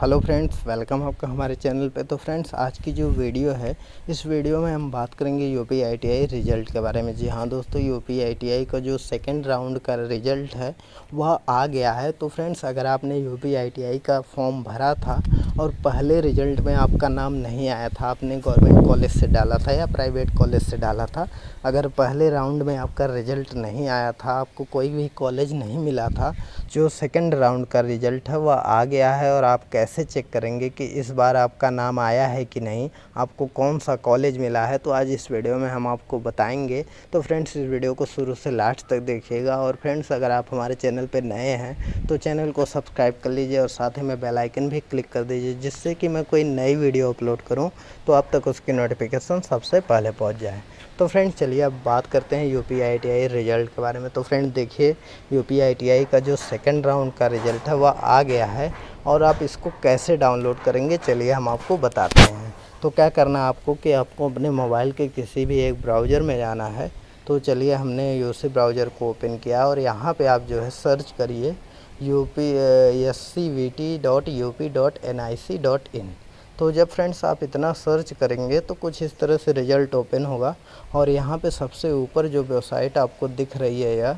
Hello friends, welcome आपका हमारे channel पे। तो फ्रेंड्स, आज की जो वीडियो है इस वीडियो में हम बात करेंगे UPITI रिज़ल्ट के बारे में। जी हाँ दोस्तों, UPITI का जो सेकंड राउंड का रिज़ल्ट है वह आ गया है। तो फ्रेंड्स, अगर आपने UPITI का फॉर्म भरा था और पहले रिज़ल्ट में आपका नाम नहीं आया था, आपने गवर्नमेंट कॉलेज से डाला था या प्राइवेट कॉलेज से डाला था, अगर पहले राउंड में आपका रिज़ल्ट नहीं आया था, आपको कोई भी कॉलेज नहीं मिला था, जो सेकेंड राउंड का रिज़ल्ट है वह आ गया है। और आप कैसे चेक करेंगे कि इस बार आपका नाम आया है कि नहीं, आपको कौन सा कॉलेज मिला है, तो आज इस वीडियो में हम आपको बताएंगे। तो फ्रेंड्स, इस वीडियो को शुरू से लास्ट तक देखिएगा। और फ्रेंड्स, अगर आप हमारे चैनल पर नए हैं तो चैनल को सब्सक्राइब कर लीजिए और साथ ही में बेल आइकन भी क्लिक कर दीजिए, जिससे कि मैं कोई नई वीडियो अपलोड करूं तो आप तक उसकी नोटिफिकेशन सबसे पहले पहुंच जाए। तो फ्रेंड्स, चलिए अब बात करते हैं UPITI रिज़ल्ट के बारे में। तो फ्रेंड्स देखिए, UPITI का जो सेकंड राउंड का रिज़ल्ट है वह आ गया है। और आप इसको कैसे डाउनलोड करेंगे, चलिए हम आपको बताते हैं। तो क्या करना आपको कि आपको अपने मोबाइल के किसी भी एक ब्राउज़र में जाना है। तो चलिए, हमने UC ब्राउज़र को ओपन किया और यहाँ पर आप जो है सर्च करिए upscvt.up.nic.in। तो जब फ्रेंड्स आप इतना सर्च करेंगे तो कुछ इस तरह से रिज़ल्ट ओपन होगा। और यहाँ पे सबसे ऊपर जो वेबसाइट आपको दिख रही है या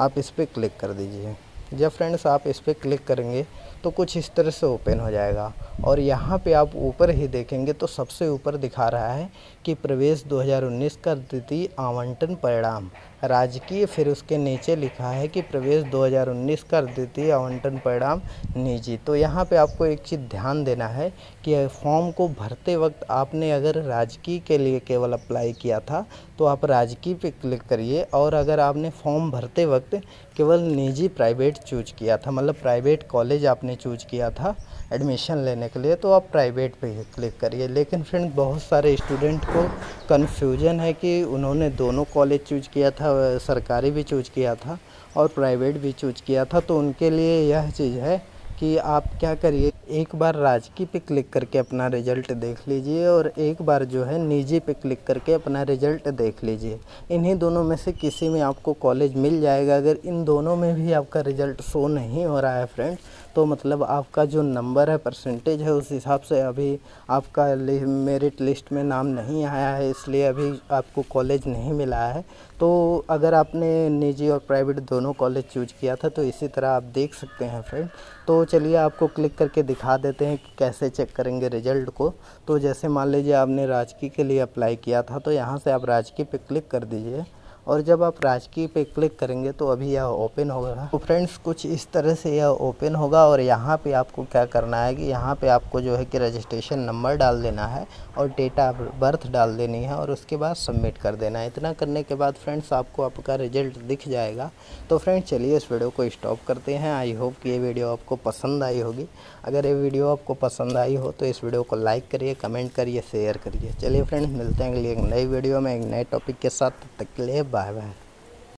आप इस पर क्लिक कर दीजिए। जब फ्रेंड्स आप इस पर क्लिक करेंगे तो कुछ इस तरह से ओपन हो जाएगा। और यहाँ पे आप ऊपर ही देखेंगे तो सबसे ऊपर दिखा रहा है कि प्रवेश 2019 का द्वितीय आवंटन परिणाम राजकीय, फिर उसके नीचे लिखा है कि प्रवेश 2019 का द्वितीय आवंटन परिणाम निजी। तो यहाँ पे आपको एक चीज़ ध्यान देना है कि फॉर्म को भरते वक्त आपने अगर राजकीय के लिए केवल अप्लाई किया था तो आप राजकीय पे क्लिक करिए। और अगर आपने फॉर्म भरते वक्त केवल निजी प्राइवेट चूज किया था, मतलब प्राइवेट कॉलेज आपने चूज किया था एडमिशन लेने के लिए, तो आप प्राइवेट पे क्लिक करिए। लेकिन फ्रेंड, बहुत सारे स्टूडेंट को कन्फ्यूजन है कि उन्होंने दोनों कॉलेज चूज किया था, सरकारी भी चूज किया था और प्राइवेट भी चूज किया था। तो उनके लिए यह चीज़ है कि आप क्या करिए, एक बार राजकीय पे क्लिक करके अपना रिज़ल्ट देख लीजिए और एक बार जो है निजी पे क्लिक करके अपना रिज़ल्ट देख लीजिए। इन्हीं दोनों में से किसी में आपको कॉलेज मिल जाएगा। अगर इन दोनों में भी आपका रिज़ल्ट शो नहीं हो रहा है फ्रेंड्स, तो मतलब आपका जो नंबर है, परसेंटेज है, उस हिसाब से अभी आपका मेरिट लिस्ट में नाम नहीं आया है, इसलिए अभी आपको कॉलेज नहीं मिला है। तो अगर आपने निजी और प्राइवेट दोनों कॉलेज चूज किया था तो इसी तरह आप देख सकते हैं फ्रेंड। तो चलिए आपको क्लिक करके दिखा देते हैं कि कैसे चेक करेंगे रिज़ल्ट को। तो जैसे मान लीजिए आपने राजकीय के लिए अप्लाई किया था, तो यहाँ से आप राजकीय पे क्लिक कर दीजिए। और जब आप राजकीय पे क्लिक करेंगे तो अभी यह ओपन होगा। तो फ्रेंड्स, कुछ इस तरह से यह ओपन होगा। और यहाँ पे आपको क्या करना है कि यहाँ पे आपको जो है कि रजिस्ट्रेशन नंबर डाल देना है और डेट ऑफ बर्थ डाल देनी है और उसके बाद सबमिट कर देना है। इतना करने के बाद फ्रेंड्स आपको आपका रिज़ल्ट दिख जाएगा। तो फ्रेंड्स, चलिए इस वीडियो को स्टॉप करते हैं। आई होप कि ये वीडियो आपको पसंद आई होगी। अगर ये वीडियो आपको पसंद आई हो तो इस वीडियो को लाइक करिए, कमेंट करिए, शेयर करिए। चलिए फ्रेंड्स, मिलते हैं अगली एक नई वीडियो में एक नए टॉपिक के साथ। तब तक के लिए बाय बाय।